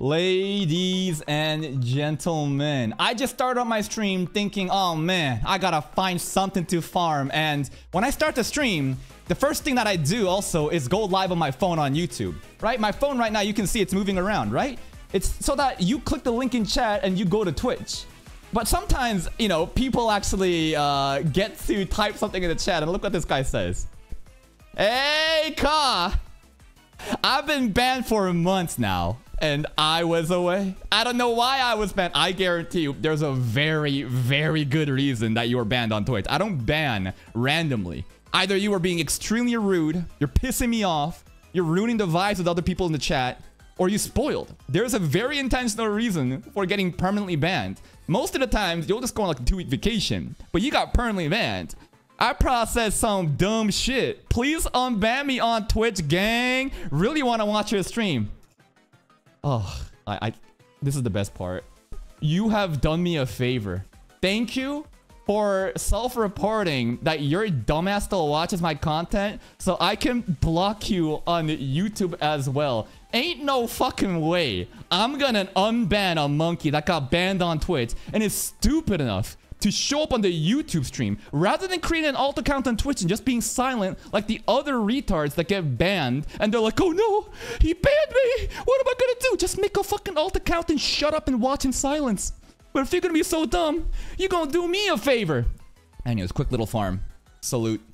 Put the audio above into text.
Ladies and gentlemen, I just started on my stream thinking, oh man, I gotta find something to farm. And when I start the stream, the first thing that I do also is go live on my phone on YouTube, right? My phone right now, you can see it's moving around, right? It's so that you click the link in chat and you go to Twitch. But sometimes, you know, people actually get to type something in the chat, and look what this guy says. Hey, Ka! I've been banned for months now. And I was away. I don't know why I was banned. I guarantee you there's a very, very good reason that you were banned on Twitch. I don't ban randomly. Either you are being extremely rude, you're pissing me off, you're ruining the vibes with other people in the chat, or you spoiled. There's a very intentional reason for getting permanently banned. Most of the times, you'll just go on like a 2-week vacation, but you got permanently banned. I processed some dumb shit. Please unban me on Twitch, gang. Really want to watch your stream. Oh, this is the best part. You have done me a favor. Thank you for self-reporting that your dumbass still watches my content so I can block you on YouTube as well. Ain't no fucking way I'm gonna unban a monkey that got banned on Twitch and is stupid enough to show up on the YouTube stream rather than creating an alt account on Twitch and just being silent like the other retards that get banned and they're like, oh no, he banned me, what am I gonna do? Just make a fucking alt account and shut up and watch in silence. But if you're gonna be so dumb, you're gonna do me a favor. Anyways, quick little farm. Salute.